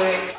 lyrics.